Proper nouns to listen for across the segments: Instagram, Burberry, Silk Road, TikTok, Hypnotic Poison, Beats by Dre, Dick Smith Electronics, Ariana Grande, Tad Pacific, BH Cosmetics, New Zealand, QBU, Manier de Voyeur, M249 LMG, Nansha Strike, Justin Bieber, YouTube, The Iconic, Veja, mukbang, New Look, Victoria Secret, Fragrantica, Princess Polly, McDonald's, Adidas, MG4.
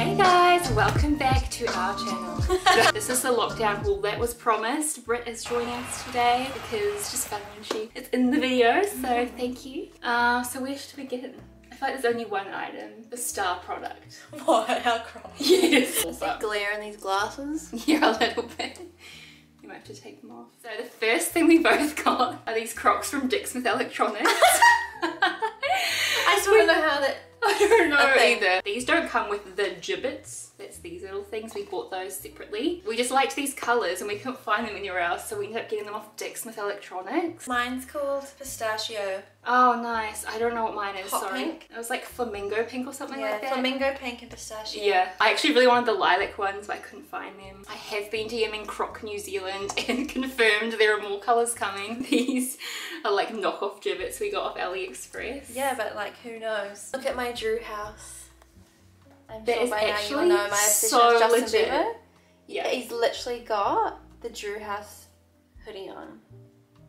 Hey guys, welcome back to our channel. This is the lockdown haul that was promised. Britt is joining us today because just fun when she is in the video, so thank you. So where should we get it? I feel like there's only one item, the star product. What? Our crop? Yes. Is there glare in these glasses? Yeah, a little bit. You might have to take them off. So the first thing we both got are these Crocs from Dick Smith Electronics. I still don't know how that... I don't know either. These don't come with the gibbets. That's these little things. We bought those separately. We just liked these colours and we couldn't find them anywhere else, so we ended up getting them off Dick Smith Electronics. Mine's called Pistachio. Oh, nice. I don't know what mine is, sorry. Pink. It was like flamingo pink or something like that. Flamingo pink and pistachio. Yeah. I actually really wanted the lilac ones, but I couldn't find them. I have been DMing Croc New Zealand and confirmed there are more colours coming. These are like knockoff gibbets we got off AliExpress. Yeah, but like who knows? Look at my Drew House. I'm that sure is by actually now you will know my obsession so with Justin legit. Bieber. Yeah. He's literally got the Drew House hoodie on.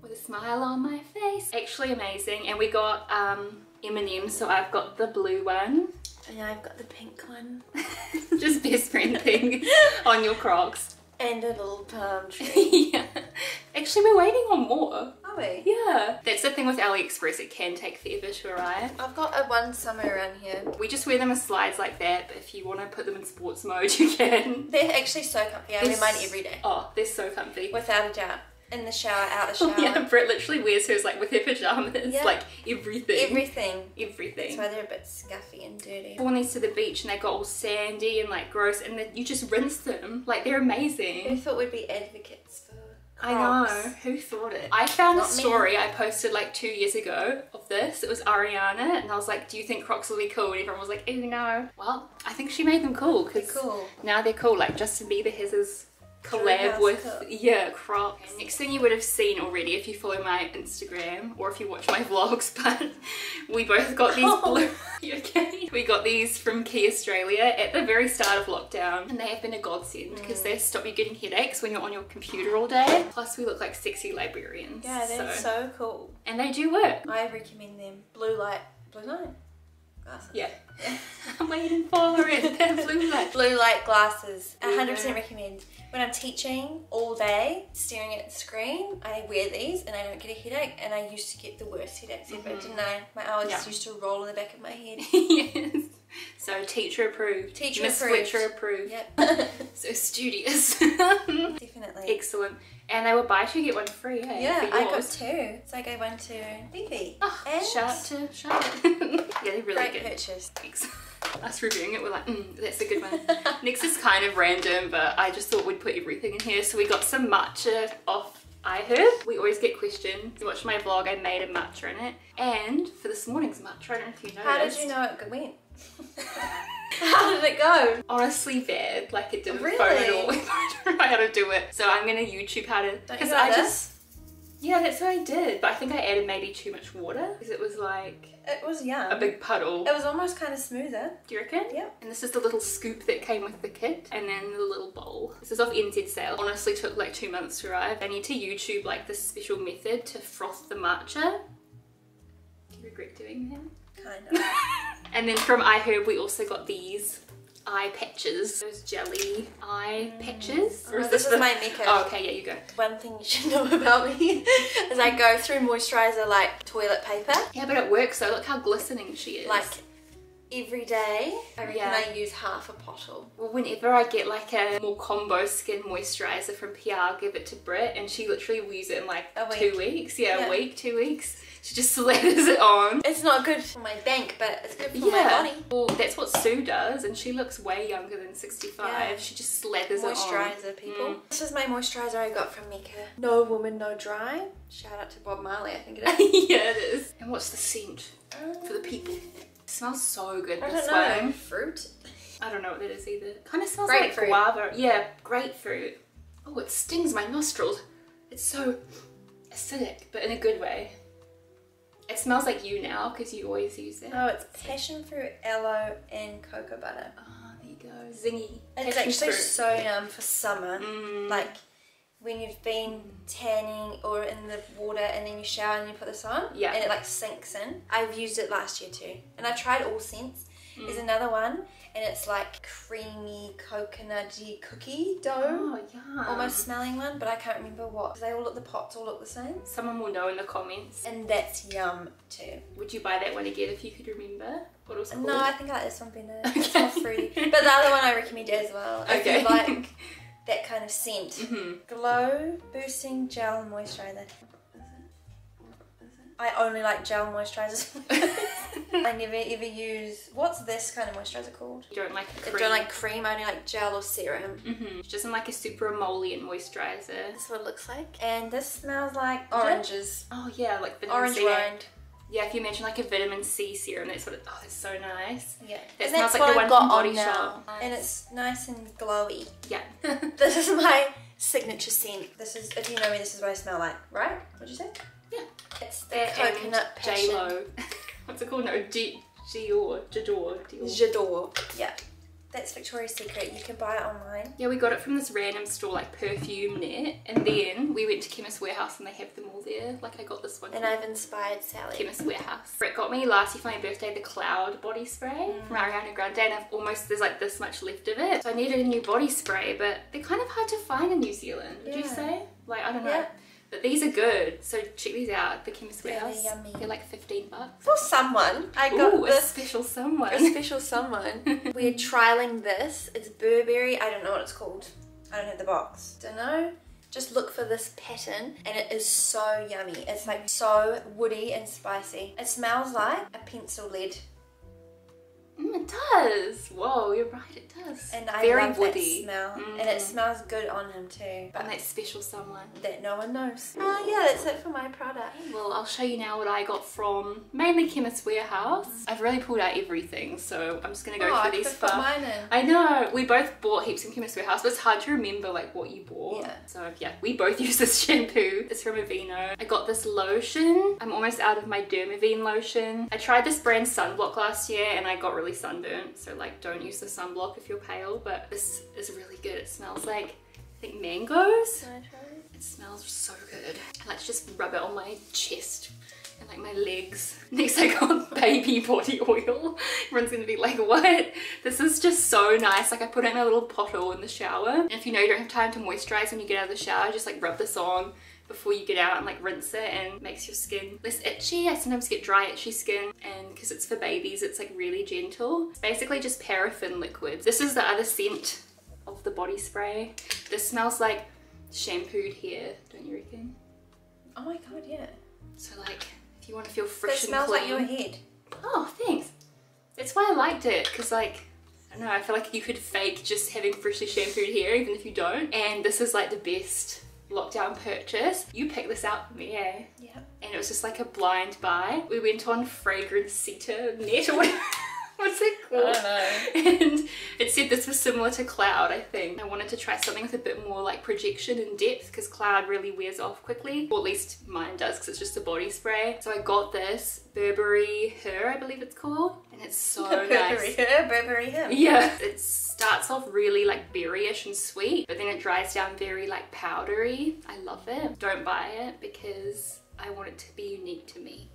With a smile on my face. Actually amazing. And we got M&M's, so I've got the blue one. And I've got the pink one. Just best friend thing on your Crocs. And a little palm tree. Yeah. Actually, we're waiting on more. Are we? Yeah. That's the thing with AliExpress, it can take forever to arrive. I've got a one somewhere around here. We just wear them as slides like that, but if you want to put them in sports mode, you can. They're actually so comfy. I wear mine every day. Oh, they're so comfy. Without a doubt. In the shower, out of the shower. Yeah, Britt literally wears hers like with her pyjamas, yeah. Like everything. Everything. Everything. That's why they're a bit scuffy and dirty. Born these to the beach and they got all sandy and like gross and then you just rinse them. Like they're amazing. Who thought we'd be advocates for Crocs? I know, who thought it? I found a story I posted like 2 years ago of this. It was Ariana and I was like, do you think Crocs will be cool? And everyone was like, oh no. Well, I think she made them cool because now they're cool. Like Justin Bieber has his collab with Crocs. Okay, next thing you would have seen already if you follow my Instagram or if you watch my vlogs, but we both got these blue we got these from Quay Australia at the very start of lockdown and they have been a godsend because they stop you getting headaches when you're on your computer all day. Plus we look like sexy librarians. Yeah, they're so cool and they do work. I recommend them. Blue light glasses. Yeah. I'm waiting for it. Blue light glasses. 100% recommend. When I'm teaching all day, staring at the screen, I wear these and I don't get a headache. And I used to get the worst headaches ever, didn't I? My eyes used to roll in the back of my head. Yes. So teacher approved. Teacher approved. Miss Fletcher approved. Yep. So studious. Definitely. Excellent. And they were buy two get one free, eh? Yeah, I got two. So I gave one to Vivi. Oh, and shout out. Yeah, they're really great. Good purchase. Excellent. Us reviewing it, we're like, that's a good one. Next is kind of random, but I just thought we'd put everything in here. So we got some matcha off iHerb. We always get questions. You watched my vlog, I made a matcha in it. And for this morning's matcha, I don't know if you noticed. How did you know it went? How did it go? Honestly bad. Like it didn't phone at all. I don't know how to do it. So I'm going to YouTube how to... Because I just... Yeah, that's what I did, but I think I added maybe too much water because it was like... It was a big puddle. It was almost kind of smoother. Do you reckon? Yeah. And this is the little scoop that came with the kit and then the little bowl. This is off NZ Sale. Honestly took like 2 months to arrive. I need to YouTube like this special method to froth the matcha. Do you regret doing that? Kind of. And then from iHerb we also got these eye patches. Those jelly eye patches. Or is this is my makeup. Oh, okay, yeah, you go. One thing you should know about me is I go through moisturiser like toilet paper. Yeah, but it works though. Look how glistening she is. Like every day, I reckon I use half a bottle. Well, whenever I get like a more combo skin moisturiser from PR, I'll give it to Britt and she literally wears it in like 2 weeks. Yeah, a week, 2 weeks. She just slathers it on. It's not good for my bank, but it's good for my body. Well, that's what Sue does, and she looks way younger than 65. Yeah. She just slathers it on. Moisturiser, people. This is my moisturiser I got from Mecca. No Woman, No Dry. Shout out to Bob Marley, I think it is. Yeah, it is. And what's the scent for the people? It smells so good this way. Fruit? I don't know what that is either. It kind of smells like guava. Yeah, grapefruit. Oh, it stings my nostrils. It's so acidic, but in a good way. It smells like you now because you always use it. Oh, it's passion fruit, aloe, and cocoa butter. Oh, there you go. Zingy. It's actually so yum for summer. Like when you've been tanning or in the water and then you shower and you put this on and it like sinks in. I've used it last year too. And I've tried all scents is another one, and it's like creamy coconutty cookie dough, almost smelling one, but I can't remember what. They all look, the pots all look the same. Someone will know in the comments. And that's yum too. Would you buy that one again if you could remember what it was called? No, I think I like this one better. Okay. It's more fruity. But the other one I recommend as well. Okay. If you like that kind of scent. Glow Boosting Gel Moisturizer. I only like gel moisturizers. I never ever use, what's this kind of moisturizer called? You don't like cream? I don't like cream, I only like gel or serum. It's just like a super emollient moisturizer. That's what it looks like. And this smells like oranges. Oh yeah, like vitamin C. Rind. Yeah, if you mention like a vitamin C serum, that's what it, oh, it's so nice. Yeah. That and smells like the one from Body Shop. Nice. And it's nice and glowy. Yeah. This is my signature scent. This is, if you know me, this is what I smell like, right? What'd you say? Yeah. It's the coconut passion. J-Lo. What's it called? No, Dior. Yeah. That's Victoria's Secret. You can buy it online. Yeah, we got it from this random store, like PerfumeNet. And then we went to Chemist Warehouse and they have them all there. Like I got this one. And I've inspired Sally. Chemist Warehouse. Brett got me last year for my birthday the Cloud body spray from Ariana Grande. And I've almost, there's like this much left of it. So I needed a new body spray, but they're kind of hard to find in New Zealand. Would you say? Like, I don't know. But these are good, so check these out. The Chemist Warehouse. They're yummy. They're like 15 bucks. For someone, I got this. Special someone. A special someone. We're trialing this. It's Burberry. I don't know what it's called. I don't have the box. Don't know. Just look for this pattern, and it is so yummy. It's like so woody and spicy. It smells like a pencil lead. It does. Whoa, you're right, it does. And I love woody. That smell. And it smells good on him too. But that special someone. That no one knows. Oh yeah, that's it for my product. Well, I'll show you now what I got from mainly Chemist Warehouse. I've really pulled out everything, so I'm just going to go through these first. I know. We both bought heaps in Chemist Warehouse, but it's hard to remember like what you bought. Yeah. So yeah, we both use this shampoo. It's from Aveeno. I got this lotion. I'm almost out of my Dermaveen lotion. I tried this brand Sunblock last year and I got really sunburnt, so like don't use the sunblock if you're pale, but this is really good. It smells like, I think, mangoes. Can I try it? It smells so good. I like to just rub it on my chest and like my legs. Next I got baby body oil. Everyone's gonna be like, what? This is just so nice. Like I put it in a little bottle in the shower, and if you know you don't have time to moisturize when you get out of the shower, just like rub this on before you get out and like rinse it, and makes your skin less itchy. I sometimes get dry itchy skin, and because it's for babies it's like really gentle. It's basically just paraffin liquid. This is the other scent of the body spray. This smells like shampooed hair, don't you reckon? Oh my god, yeah. So like if you want to feel fresh and clean. It smells like your head. Oh thanks. That's why I liked it, because like I don't know, I feel like you could fake just having freshly shampooed hair even if you don't, and this is like the best lockdown purchase. You picked this out for me, eh? Yeah. And it was just like a blind buy. We went on Fragrantica.net or whatever. What's it called? I don't know. And it said this was similar to Cloud, I think. I wanted to try something with a bit more like projection and depth, because Cloud really wears off quickly. Or at least mine does, because it's just a body spray. So I got this Burberry Her, I believe it's called. And it's so nice. Burberry Her. Yeah. It starts off really like berryish and sweet, but then it dries down very like powdery. I love it. Don't buy it because I want it to be unique to me.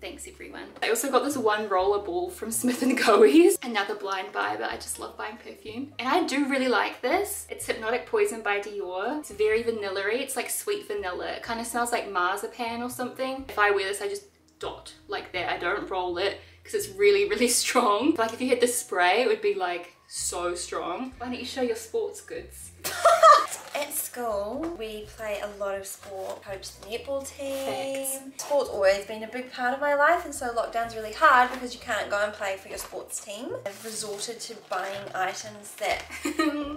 Thanks everyone. I also got this one roller ball from Smith & Goe's. Another blind buy, but I just love buying perfume. And I do really like this. It's Hypnotic Poison by Dior. It's very vanilla-y. It's like sweet vanilla. It kind of smells like marzipan or something. If I wear this, I just dot like that. I don't roll it because it's really, really strong. Like if you had this spray, it would be like so strong. Why don't you show your sports goods? At school, we play a lot of sport. Coach the netball team. Thanks. Sport's always been a big part of my life, and so lockdown's really hard because you can't go and play for your sports team. I've resorted to buying items that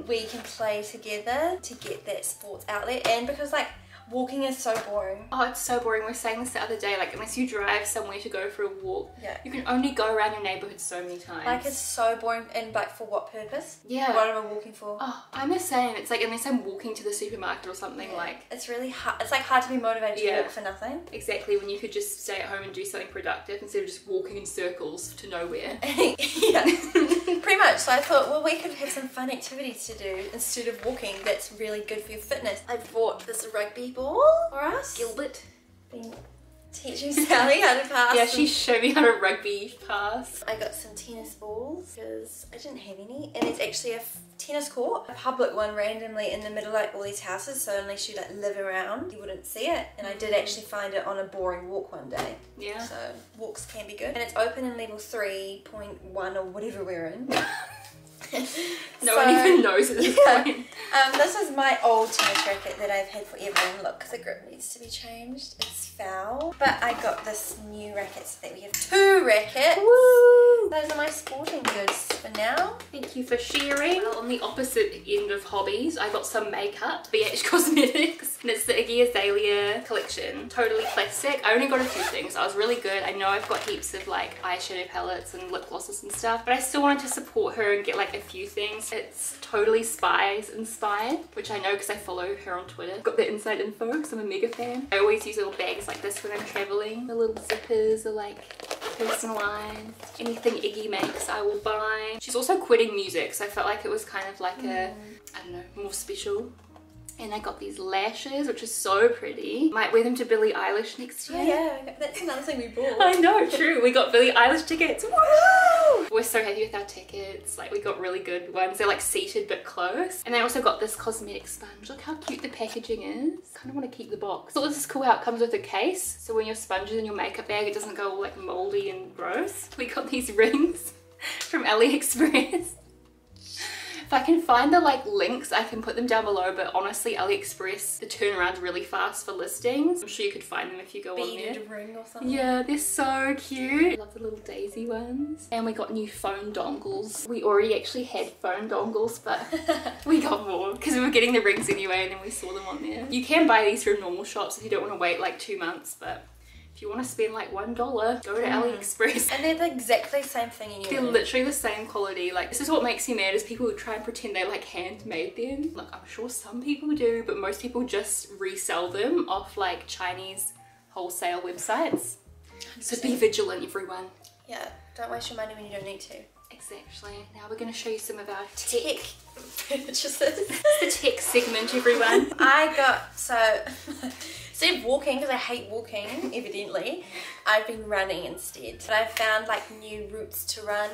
we can play together to get that sports outlet, and because like walking is so boring. Oh, it's so boring. We were saying this the other day, like unless you drive somewhere to go for a walk, you can only go around your neighborhood so many times. Like it's so boring, and like for what purpose? Yeah. What am I walking for? Oh, I'm the same. It's like unless I'm walking to the supermarket or something, like. It's really hard. It's like hard to be motivated to walk for nothing. Exactly, when you could just stay at home and do something productive instead of just walking in circles to nowhere. Pretty much. So I thought, well, we could have some fun activities to do instead of walking. That's really good for your fitness. I bought this rugby ball for us. Gilbert. Been teaching Sally how to pass. Yeah, she showed me how to rugby pass. I got some tennis balls because I didn't have any, and there's actually a tennis court, a public one, randomly in the middle of like all these houses, so unless you like live around you wouldn't see it, and I did actually find it on a boring walk one day. Yeah, so walks can be good. And it's open in level 3.1 or whatever we're in. No one even knows at this point. This is my old tennis racket that I've had forever, and look, because the grip needs to be changed, it's foul. But I got this new racket so that we have two rackets. Woo! Those are my sporting goods for now. Thank you for sharing. Well, on the opposite end of hobbies, I got some makeup, BH Cosmetics, and it's the Iggy Azalea collection. Totally plastic. I only got a few things. I was really good. I know I've got heaps of like eyeshadow palettes and lip glosses and stuff, but I still wanted to support her and get like a few things. It's totally Spies inspired, which I know because I follow her on Twitter. Got the inside info because I'm a mega fan. I always use little bags like this when I'm traveling. The little zippers are like personalized. Anything Iggy makes I will buy. She's also quitting music, so I felt like it was kind of like a, I don't know, more special. And I got these lashes, which is so pretty. Might wear them to Billie Eilish next year. Oh yeah, that's another thing we bought. I know, true. We got Billie Eilish tickets. Woo! We're so happy with our tickets. Like, we got really good ones. They're like seated but close. And I also got this cosmetic sponge. Look how cute the packaging is. Kind of want to keep the box. So this is cool how it comes with a case. So when your sponge is in your makeup bag, it doesn't go all like moldy and gross. We got these rings from AliExpress. If I can find the like links, I can put them down below, but honestly AliExpress, the turnaround really fast for listings. I'm sure you could find them if you go on there. Beaded ring or something. Yeah, they're so cute. I love the little daisy ones. And we got new phone dongles. We already actually had phone dongles, but we got more because we were getting the rings anyway, and then we saw them on there. You can buy these from normal shops if you don't want to wait like 2 months, but if you want to spend like $1, go to AliExpress. And they're the exactly same thing in your They're literally the same quality. Like, this is what makes me mad, is people who try and pretend they like handmade them. Look, I'm sure some people do, but most people just resell them off like Chinese wholesale websites. 100%. So be vigilant, everyone. Yeah, don't waste your money when you don't need to. Exactly. Now we're going to show you some of our tech purchases. It's the tech segment, everyone. I got, so... instead of walking, because I hate walking, evidently, I've been running instead. But I've found like new routes to run,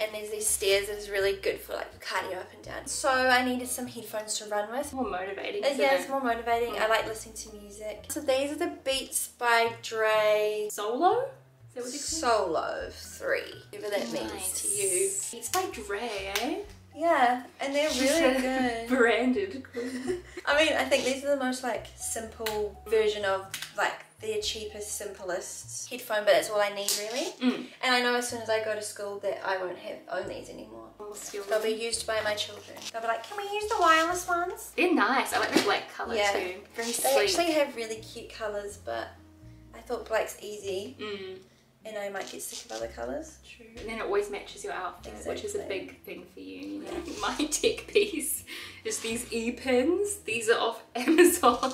and there's these stairs that is really good for like cardio up and down. So I needed some headphones to run with. More motivating. Yeah, it's more motivating. I like listening to music. So these are the Beats by Dre Solo? Is that what they're called? Solo 3. Whatever that means to you. Beats by Dre, eh? Yeah, and they're really good. Branded. I mean, I think these are the most like simple version of like their cheapest, simplest headphone, but that's all I need really. And I know as soon as I go to school that I won't own these anymore. They'll be used by my children. They'll be like, can we use the wireless ones? They're nice. I like the black colour too. Very sleek. They actually have really cute colours, but I thought black's easy. And I might get sick of other colours. True. And then it always matches your outfit, which is a big thing for you. My tech piece is these e-pins. These are off Amazon.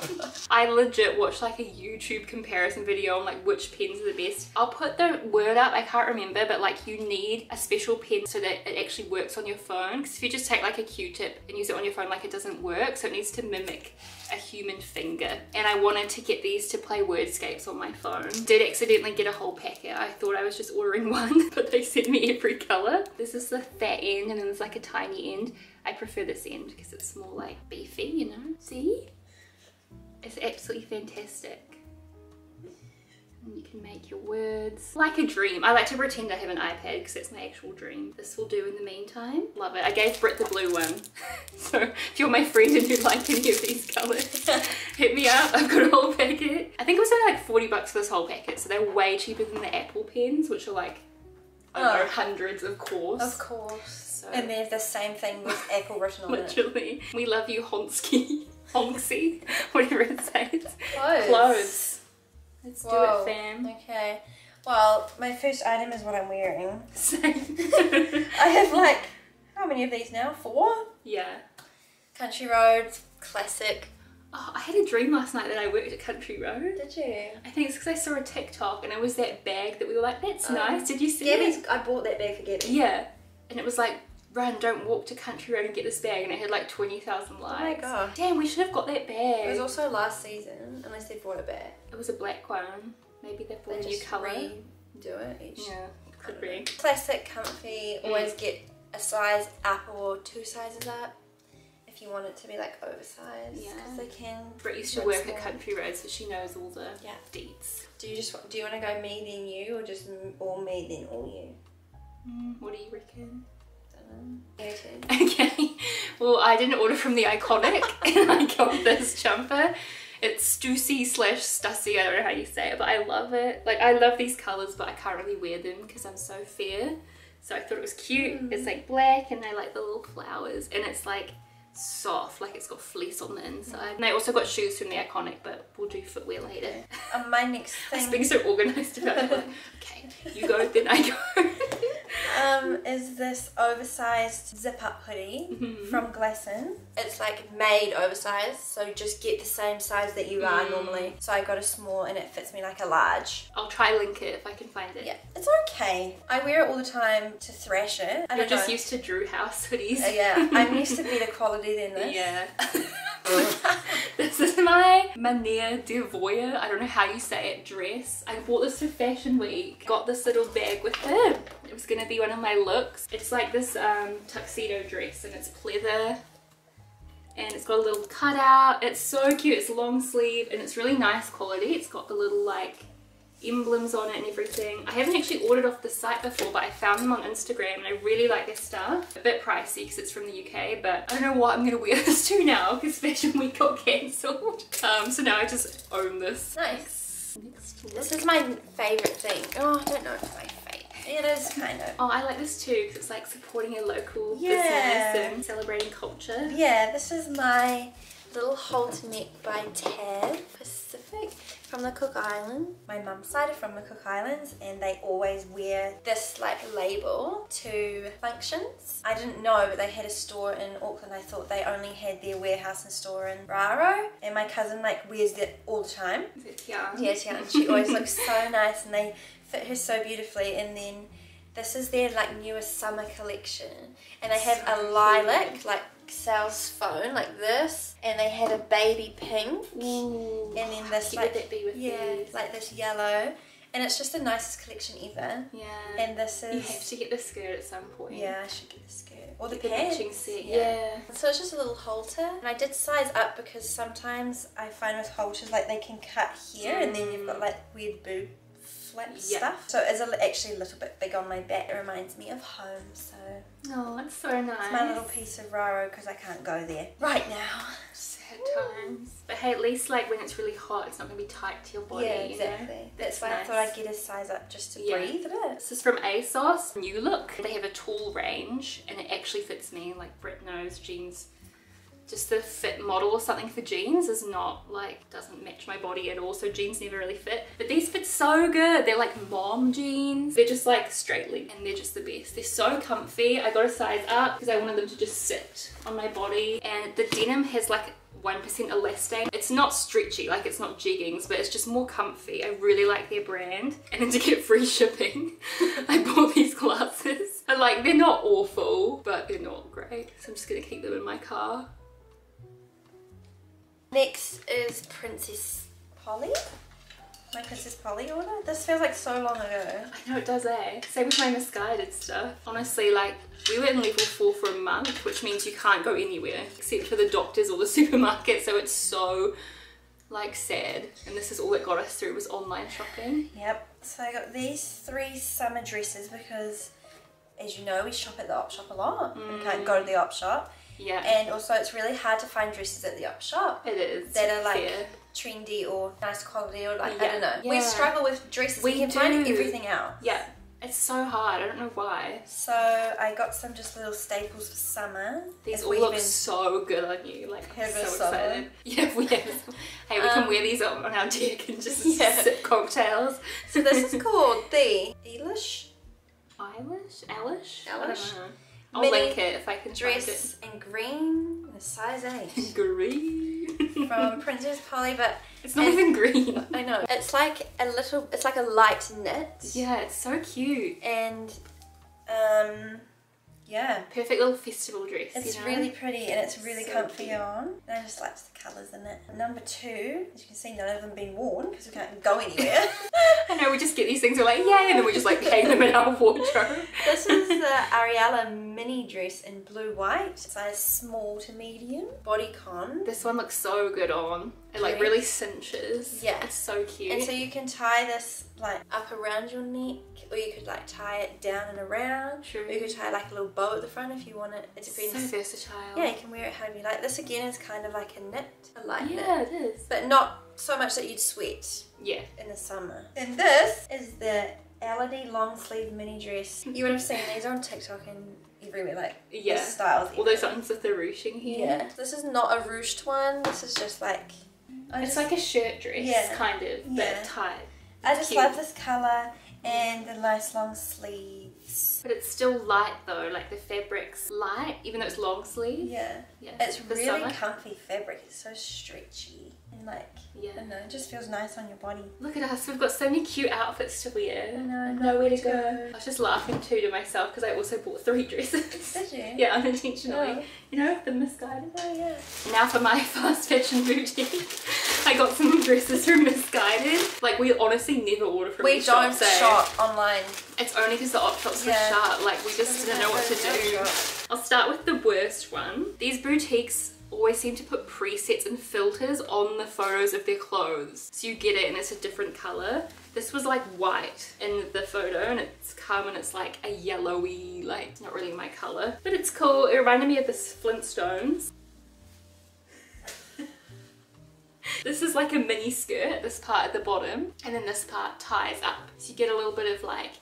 I legit watched like a YouTube comparison video on like which pins are the best. I'll put the word up, I can't remember, but like you need a special pen so that it actually works on your phone. Because if you just take like a Q-tip and use it on your phone, like it doesn't work. So it needs to mimic a human finger. And I wanted to get these to play Wordscapes on my phone. Did accidentally get a whole packet. I thought I was just ordering one, but they sent me every color. This is the fat end, and then there's like a tiny end. I prefer this end because it's more like beefy, you know? See? It's absolutely fantastic. And you can make your words like a dream. I like to pretend I have an iPad because that's my actual dream. This will do in the meantime. Love it. I gave Britt the blue one. So if you're my friend and you like any of these colors, hit me up. I've got a whole packet. I think it was only like $40 for this whole packet. So they're way cheaper than the Apple pens, which are like, I don't know, hundreds, of course. Of course. So. And they have the same thing with Apple written on Literally. It. We love you, Honsky. Honksy. Whatever it says. Clothes. Clothes. Let's do it, fam. Okay. Well, my first item is what I'm wearing. Same. I have like, how many of these now? 4? Yeah. Country Road, classic. Oh, I had a dream last night that I worked at Country Road. Did you? I think it's because I saw a TikTok, and it was that bag that we were like, that's nice. Did you see it? I bought that bag for Gabby. Yeah. And it was like, run, don't walk to Country Road and get this bag, and it had like 20,000 likes. Oh my god. Damn, we should have got that bag. It was also last season, unless they brought it back. It was a black one. Maybe they're for a new colour. Do it each. Yeah, could be. Classic, comfy, always get a size up or two sizes up. If you want it to be like oversized, because they can. Brit used to work at Country Road, so she knows all the deets. Do you want to go me then you, or just all me then all you? What do you reckon? Okay. Well, I didn't order from The Iconic, and I got this jumper. It's Stussy/Stussy. I don't know how you say it, but I love it. Like, I love these colors, but I can't really wear them because I'm so fair. So I thought it was cute. It's like black, and I like the little flowers, and it's like soft, like it's got fleece on the inside. And I also got shoes from The Iconic, but we'll do footwear later. And my next thing. I'm being so organized about it. Like, okay, you go, then I go. Is this oversized zip-up hoodie from Glasson. It's like made oversized, so just get the same size that you are normally. So I got a small and it fits me like a large. I'll try link it if I can find it. Yeah, it's okay. I wear it all the time to thrash it. I'm just used to Drew House hoodies. Yeah, I'm used to better quality than this. Yeah. This is my Manier de Voyeur, I don't know how you say it, dress. I bought this for Fashion Week. Got this little bag with it. It was gonna be one of my looks. It's like this tuxedo dress, and it's pleather, and it's got a little cutout. It's so cute. It's long sleeve, and it's really nice quality. It's got the little like emblems on it and everything. I haven't actually ordered off the site before, but I found them on Instagram and I really like their stuff. A bit pricey because it's from the UK, but I don't know what I'm going to wear this to now because Fashion Week got cancelled. So now I just own this. Nice. Next look. This is my favourite thing. Oh, I don't know if it's my favourite. It is kind of. Oh, I like this too because it's like supporting a local business and celebrating culture. Yeah, this is my little halter neck by Tad Pacific from the Cook Islands. My mum's side are from the Cook Islands, and they always wear this like label to functions. I didn't know, but they had a store in Auckland. I thought they only had their warehouse and store in Raro, and my cousin like wears it all the time. Is it Tian? Yeah, Tian. She always looks so nice, and they fit her so beautifully. And then this is their like newest summer collection, and they have a lilac like Sal's phone like this, and they had a baby pink. Ooh, and then this like that be with these? Like this yellow, and it's just the nicest collection ever. Yeah, and this is, you have to get the skirt at some point. Yeah, I should get the skirt or the matching set. Yeah, so it's just a little halter, and I did size up because sometimes I find with halters like they can cut here and then you've got like weird boob stuff. So it's actually a little bit big on my back. It reminds me of home, so. Oh, it's so nice. It's my little piece of Raro because I can't go there right now. Sad times. But hey, at least like when it's really hot, it's not going to be tight to your body. Yeah, exactly. You know? That's why nice. I thought I'd get a size up just to breathe a bit. This is from ASOS, New Look. They have a tall range and it actually fits me. Like Brit knows jeans. Just the fit model or something for jeans is not like, doesn't match my body at all, so jeans never really fit. But these fit so good. They're like mom jeans. They're just like straight leg, and they're just the best. They're so comfy. I got a size up because I wanted them to just sit on my body. And the denim has like 1% elastane. It's not stretchy, like it's not jeggings, but it's just more comfy. I really like their brand. And then to get free shipping, I bought these glasses. And like, they're not awful, but they're not great. So I'm just gonna keep them in my car. Next is Princess Polly. My Princess Polly order. This feels like so long ago. I know it does, eh? Same with my Misguided stuff. Honestly, like, we were in level 4 for a month, which means you can't go anywhere except for the doctors or the supermarket, so it's so, like, sad. And this is all that got us through was online shopping. Yep. So I got these 3 summer dresses because, as you know, we shop at the op shop a lot. We can't go to the op shop. Yeah. And also it's really hard to find dresses at the op shop. It is. That are like trendy or nice quality or like, I don't know. We struggle with dresses. We can find everything else. Yeah. It's so hard. I don't know why. So I got some just little staples for summer. These all look so good on you. Like, I'm so excited. Yeah, we have. Hey, we can wear these on our deck and just sip cocktails. So this is called the Eilish? I don't know. I'll link it if I can dress in green and a size 8. Green. From Princess Polly, but it's not even green. I know. It's like a little, it's like a light knit. Yeah, it's so cute. And Yeah. Perfect little festival dress. It's really pretty and it's really so comfy on. And I just like the colours in it. Number two, as you can see, none of them been worn because we can't go anywhere. I know, we just get these things, we're like, yay, and then we just like hang them in our wardrobe. This is the Ariella mini dress in blue white. Size small to medium. Bodycon. This one looks so good on. It like really cinches. Yeah. It's so cute. And so you can tie this like up around your neck, or you could like tie it down and around. True. Or you could tie like a little bow at the front if you want it. It depends. So versatile. Yeah, you can wear it however you like. This again is kind of like a knit. I like it. Yeah, it is. But not so much that you'd sweat. Yeah. In the summer. And this is the Ality long sleeve mini dress. You would have seen these on TikTok and everywhere, like this styles. All those ones with the ruching here. Yeah. This is not a ruched one. This is just like. It's like a shirt dress, kind of, but tight. I just love this colour and the nice long sleeves. But it's still light though, like the fabric's light, even though it's long sleeve. Yeah. It's really comfy fabric, it's so stretchy. And like, I don't know, it just feels nice on your body. Look at us, we've got so many cute outfits to wear. I know, nowhere to go. I was just laughing too to myself because I also bought three dresses. Did you? Yeah, unintentionally. Oh. You know, the Misguided. Oh yeah. Now for my fast fashion boutique. I got some dresses from Misguided. Like we honestly never order from these shops. We don't shop online. It's only because the op shops were shut. Like we just didn't know what to do. I'll start with the worst one. These boutiques always seem to put presets and filters on the photos of their clothes. So you get it and it's a different colour. This was like white in the photo and it's come and it's like a yellowy, like it's not really my colour. But it's cool. It reminded me of the Flintstones. This is like a mini skirt, this part at the bottom, and then this part ties up. So you get a little bit of like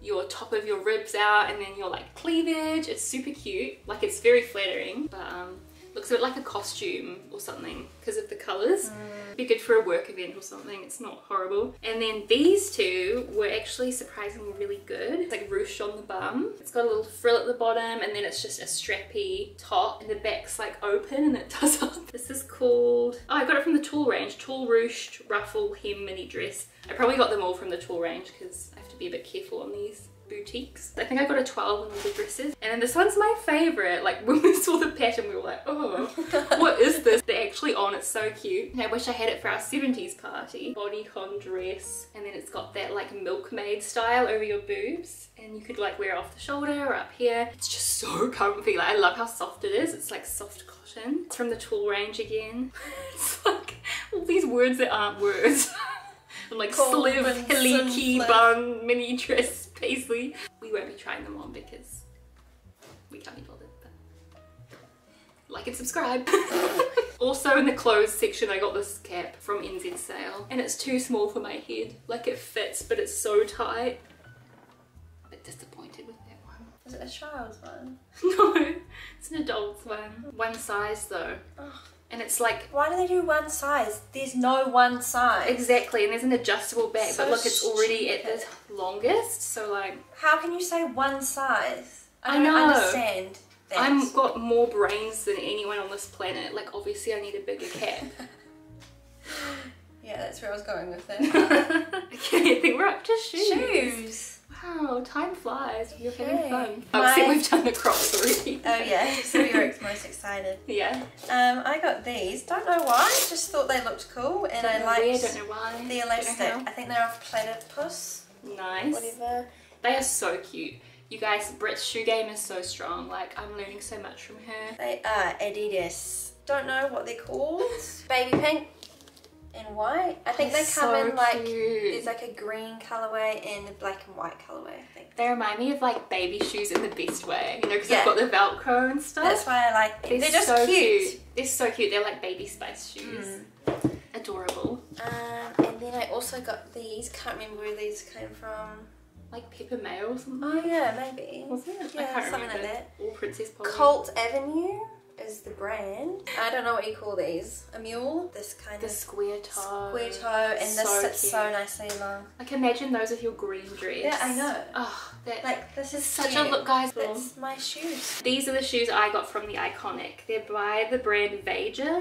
your top of your ribs out and then your like cleavage. It's super cute. Like it's very flattering. But looks a bit like a costume or something because of the colours. Be good for a work event or something, it's not horrible. And then these two were actually surprisingly really good. It's like ruched on the bum. It's got a little frill at the bottom and then it's just a strappy top and the back's like open and it does up. This is called, oh I got it from the Tulle range, Tulle Ruched Ruffle Hem Mini Dress. I probably got them all from the Tulle range because I have to be a bit careful on these boutiques. I think I got a 12 on all the dresses. And then this one's my favourite. Like when we saw the pattern we were like, oh, what is this? They're actually on, it's so cute. And I wish I had it for our 70s party. Bodycon dress, and then it's got that like milkmaid style over your boobs. And you could like wear it off the shoulder or up here. It's just so comfy. Like I love how soft it is. It's like soft cotton. It's from the Tulle range again. It's like all these words that aren't words. I'm like sliv, hiliki, bun, mini dress, paisley. We won't be trying them on because we can't be bothered, but like and subscribe. Also in the clothes section I got this cap from NZ Sale and it's too small for my head. Like it fits but it's so tight. A bit disappointed with that one. Is it a child's one? No, it's an adult's one. One size though. Oh. And it's like, why do they do one size? There's no one size. Exactly, and there's an adjustable back, so but look, it's already at the longest, so like. How can you say one size? I don't understand that. I've got more brains than anyone on this planet. Like, obviously I need a bigger cap. Yeah, that's where I was going with it. Okay, I think we're up to shoes. Shoes. Wow, time flies. You're having fun. Oh, except we've done the crops already. Oh yeah, so we were most excited. Yeah. I got these. Don't know why. Just thought they looked cool, and I liked. Don't know why. The elastic. I think they're off Platypus. Nice. Whatever. They are so cute. You guys, Brit's shoe game is so strong. Like I'm learning so much from her. They are Adidas. Don't know what they're called. Baby pink. And white. I think they come in like, there's like a green colourway and a black and white colourway, I think. They remind me of like baby shoes in the best way, you know, because they've got the Velcro and stuff. That's why I like them. They're just so cute. They're so cute. They're like baby Spice shoes. Mm. Adorable. And then I also got these, can't remember where these came from. Like Pepper Mail or something? Oh yeah, maybe. Was it? Yeah, I can't something remember. Like that. Or Princess Polly. Cult Avenue. Is the brand. I don't know what you call these. A mule? This kind of square toe. Square toe, and this sits so nicely along. Like imagine those with your green dress. Yeah, I know. Oh, that like this is such a look, guys. That's my shoes. These are the shoes I got from The Iconic. They're by the brand Veja.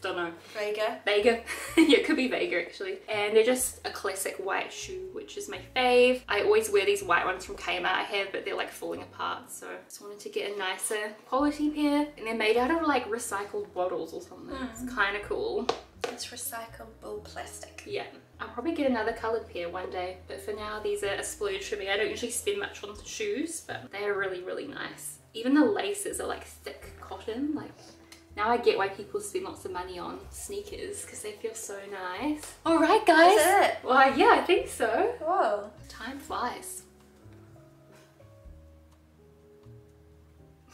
don't know. Vega? Vega. Yeah, it could be Vega actually. And they're just a classic white shoe, which is my fave. I always wear these white ones from Kmart I have, but they're like falling apart. So I just wanted to get a nicer quality pair. And they're made out of like recycled bottles or something. Mm. It's kind of cool. It's recyclable plastic. Yeah. I'll probably get another coloured pair one day, but for now these are a splurge for me. I don't usually spend much on shoes, but they are really, really nice. Even the laces are like thick cotton. Like, now I get why people spend lots of money on sneakers, because they feel so nice. Alright guys! That's it! Well, yeah, I think so. Whoa. Time flies.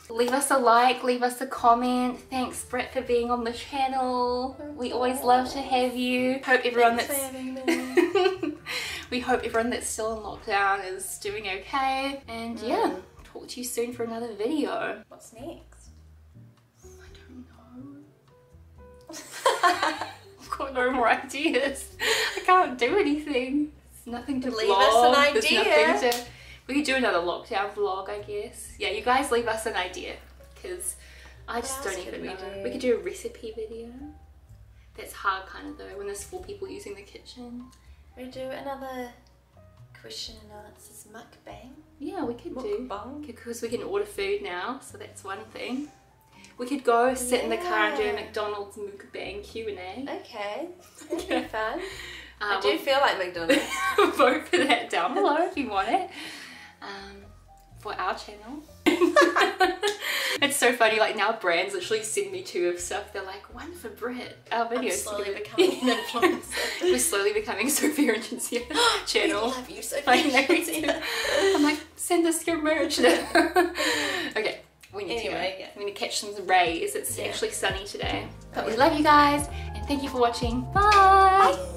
Leave us a like, leave us a comment. Thanks Britt for being on the channel. We always love to have you. Hope everyone we hope everyone that's still in lockdown is doing okay. And yeah, talk to you soon for another video. What's next? I don't know. I've got no more ideas. I can't do anything. There's nothing to leave us an idea. There's nothing to... We could do another lockdown vlog, I guess. Yeah, you guys leave us an idea, because I just don't even know. We could do a recipe video. That's hard kind of though, when there's 4 people using the kitchen. We do another question and answers mukbang. Yeah, we could do. Because we can order food now, so that's one thing. We could go sit in the car and do a McDonald's mukbang Q&A. Okay, that'd be fun. I do feel like McDonald's. Vote for that down below if you want it. For our channel. It's so funny, like now brands literally send me 2 of stuff. They're like, one for Brit. Our videos slowly becoming an influencer. We're slowly becoming Sophia and Cinzia channel. We love you, Sophia. I'm like, send us your merch. Okay, we need to go. Yeah. We need to catch some rays. It's actually sunny today. But we love you guys and thank you for watching. Bye. Bye.